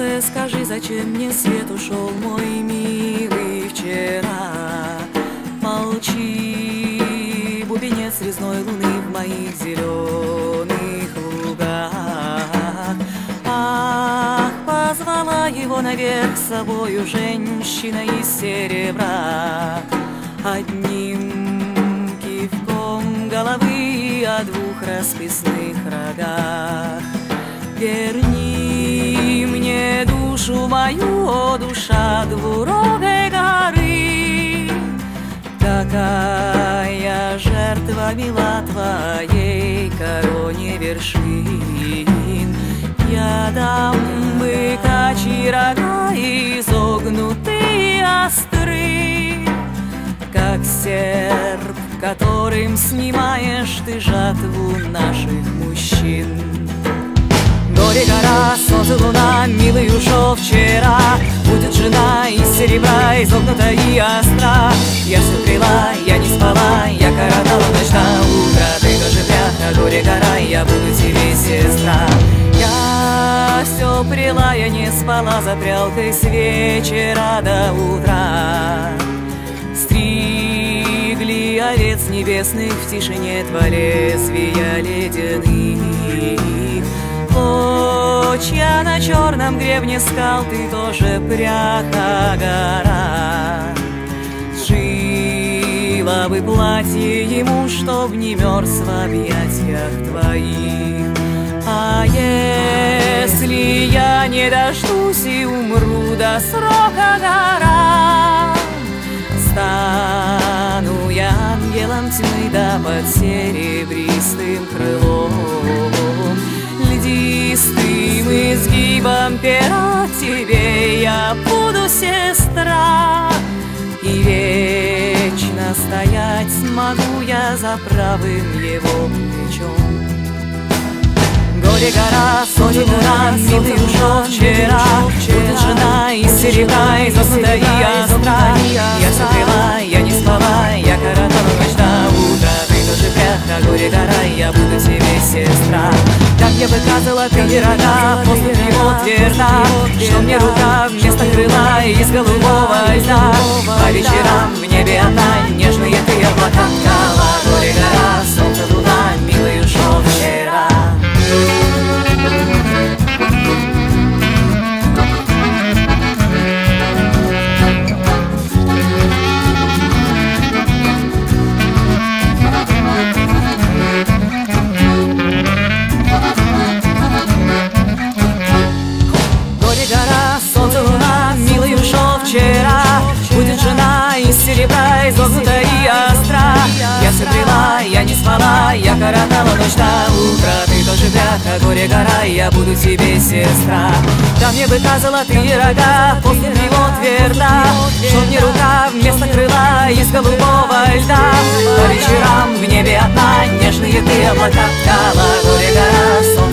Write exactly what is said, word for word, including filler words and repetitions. сердце, скажи, зачем мне свет ушел, мой милый, вчера? Молчи, бубенец резной луны в моих зеленых лугах. Ах, позвала его наверх с собою женщина из серебра, одним кивком головы о двух расписных рогах. Верни мне душу мою, о душа двурогой горы, такая жертва мила твоей короне вершин. Я дам быкачьи рога, изогнутые остры, как серп, которым снимаешь ты жатву наших мужчин. Горе гора, солнце, луна, милый ушел вчера, будет жена из серебра, изогнута и остра. Я все крила, я не спала, я коротала ночь на утро. Ты тоже прята, горе гора, я буду тебе сестра. Я все прила, я не спала за прялкой с вечера до утра. Стригли овец небесных в тишине два лезвия ледяных. Клочья на черном гребне скал, ты тоже пряха гора. Сшила бы платье ему, чтоб не мерз в объятиях твоих. А если я не дождусь и умру до срока гора, стану я ангелом тьмы, да под серебристым крылом, льдистым изгибом пера тебе я буду сестра. И вечно стоять смогу я за правым его плечом. Горе гора, солнце, луна, милый ушел вчера, будет жена из серебра, из золота и остра. Я все крила, я не спала, я коротала ночь до утра. Ты тоже пряха, горе гора, я буду тебе сестра. Так я выказала ты не рода, после него тверда, что мне рука вместо крыла из голубого льда. По вечерам в небе одна, нежные ты облака ткала. Горе гора, солнце, луна, милый ушел вчера. Горе гора, солнце, луна, милый ушел вчера, будет жена из серебра, из золота и остра. Я все брела, я не спала, я коротала ночь до утра. Ты тоже пряха, горе гора, я буду тебе сестра. Да мне бы казала ты не рога, после него тверда, что мне рука вместо крыла из голубого льда. По вечерам в небе одна, нежные ты облака ткала. Горе гора, солнце,